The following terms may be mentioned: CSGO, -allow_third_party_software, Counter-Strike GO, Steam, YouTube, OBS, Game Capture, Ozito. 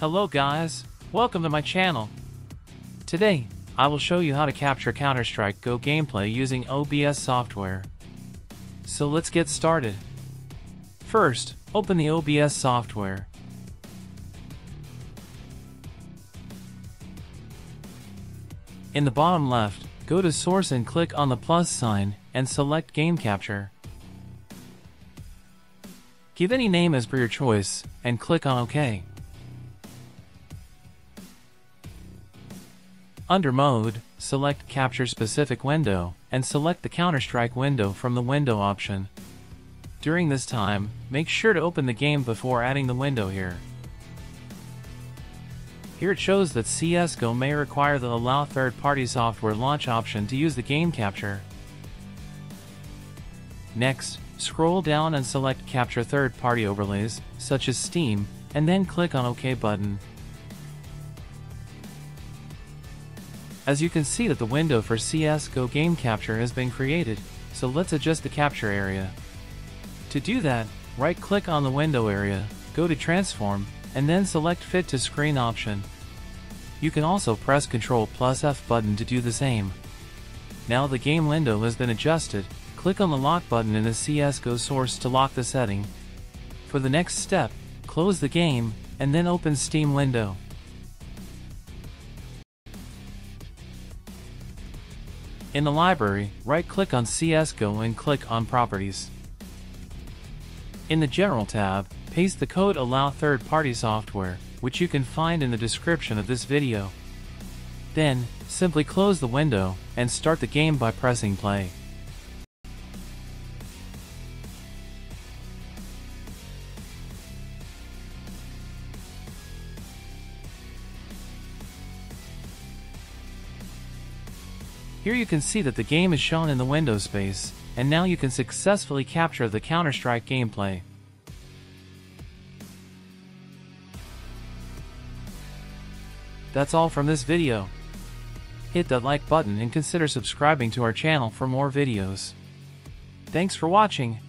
Hello guys, welcome to my channel. Today, I will show you how to capture Counter-Strike GO gameplay using OBS software. So let's get started. First, open the OBS software. In the bottom left, go to Source and click on the plus sign, and select Game Capture. Give any name as per your choice, and click on OK. Under Mode, select Capture Specific Window, and select the Counter-Strike window from the Window option. During this time, make sure to open the game before adding the window here. Here it shows that CSGO may require the Allow Third-Party Software Launch option to use the Game Capture. Next, scroll down and select Capture Third-Party Overlays, such as Steam, and then click on OK button. As you can see that the window for CSGO Game Capture has been created, so let's adjust the capture area. To do that, right-click on the window area, go to Transform, and then select Fit to Screen option. You can also press Ctrl+F button to do the same. Now the game window has been adjusted, click on the Lock button in the CSGO source to lock the setting. For the next step, close the game, and then open Steam window. In the library, right-click on CSGO and click on Properties. In the General tab, paste the code Allow Third-Party Software, which you can find in the description of this video. Then, simply close the window and start the game by pressing play. Here you can see that the game is shown in the window space, and now you can successfully capture the Counter-Strike gameplay. That's all from this video. Hit that like button and consider subscribing to our channel for more videos. Thanks for watching.